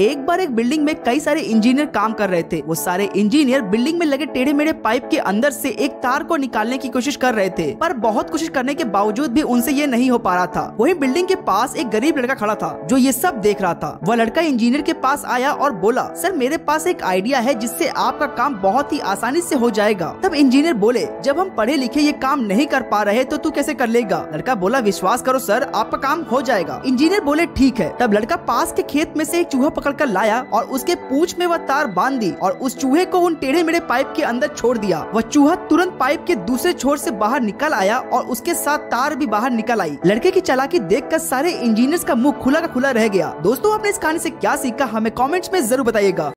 एक बार एक बिल्डिंग में कई सारे इंजीनियर काम कर रहे थे। वो सारे इंजीनियर बिल्डिंग में लगे टेढ़े मेढ़े पाइप के अंदर से एक तार को निकालने की कोशिश कर रहे थे, पर बहुत कोशिश करने के बावजूद भी उनसे ये नहीं हो पा रहा था। वहीं बिल्डिंग के पास एक गरीब लड़का खड़ा था जो ये सब देख रहा था। वह लड़का इंजीनियर के पास आया और बोला, सर मेरे पास एक आइडिया है जिससे आपका काम बहुत ही आसानी से हो जाएगा। तब इंजीनियर बोले, जब हम पढ़े लिखे ये काम नहीं कर पा रहे तो तू कैसे कर लेगा। लड़का बोला, विश्वास करो सर, आपका काम हो जाएगा। इंजीनियर बोले, ठीक है। तब लड़का पास के खेत में से एक चूहा पकड़कर लाया और उसके पूंछ में वह तार बांध दी और उस चूहे को उन टेढ़े मेढ़े पाइप के अंदर छोड़ दिया। वह चूहा तुरंत पाइप के दूसरे छोर से बाहर निकल आया और उसके साथ तार भी बाहर निकल आई। लड़के की चालाकी देखकर सारे इंजीनियर्स का मुंह खुला का खुला रह गया। दोस्तों, आपने इस कहानी से क्या सीखा हमें कमेंट्स में जरूर बताइएगा।